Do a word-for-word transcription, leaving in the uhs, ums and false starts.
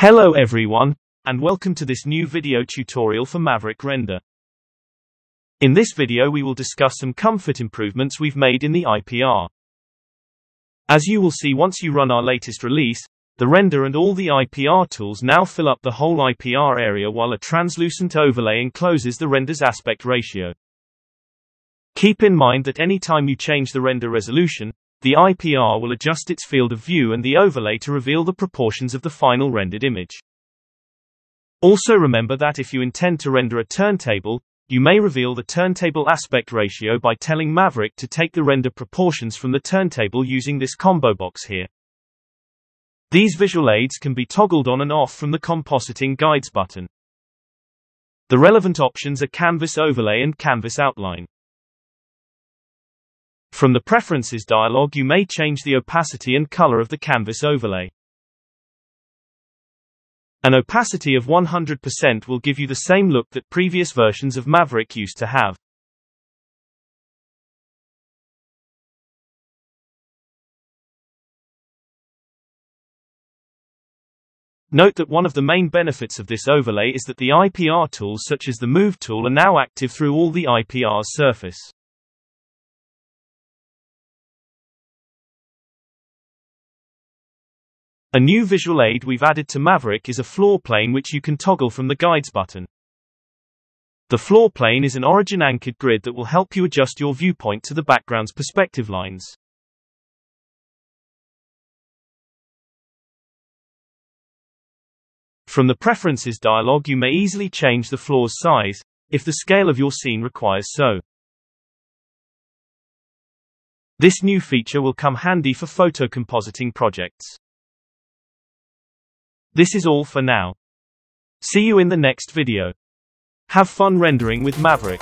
Hello everyone, and welcome to this new video tutorial for Maverick Render. In this video we will discuss some comfort improvements we've made in the I P R. As you will see once you run our latest release, the render and all the I P R tools now fill up the whole I P R area while a translucent overlay encloses the render's aspect ratio. Keep in mind that any time you change the render resolution, the I P R will adjust its field of view and the overlay to reveal the proportions of the final rendered image. Also remember that if you intend to render a turntable, you may reveal the turntable aspect ratio by telling Maverick to take the render proportions from the turntable using this combo box here. These visual aids can be toggled on and off from the compositing guides button. The relevant options are canvas overlay and canvas outline. From the Preferences dialog you may change the opacity and color of the canvas overlay. An opacity of one hundred percent will give you the same look that previous versions of Maverick used to have. Note that one of the main benefits of this overlay is that the I P R tools such as the Move tool are now active through all the I P R's surface. A new visual aid we've added to Maverick is a floor plane which you can toggle from the Guides button. The floor plane is an origin-anchored grid that will help you adjust your viewpoint to the background's perspective lines. From the Preferences dialog you may easily change the floor's size, if the scale of your scene requires so. This new feature will come handy for photo compositing projects. This is all for now. See you in the next video. Have fun rendering with Maverick.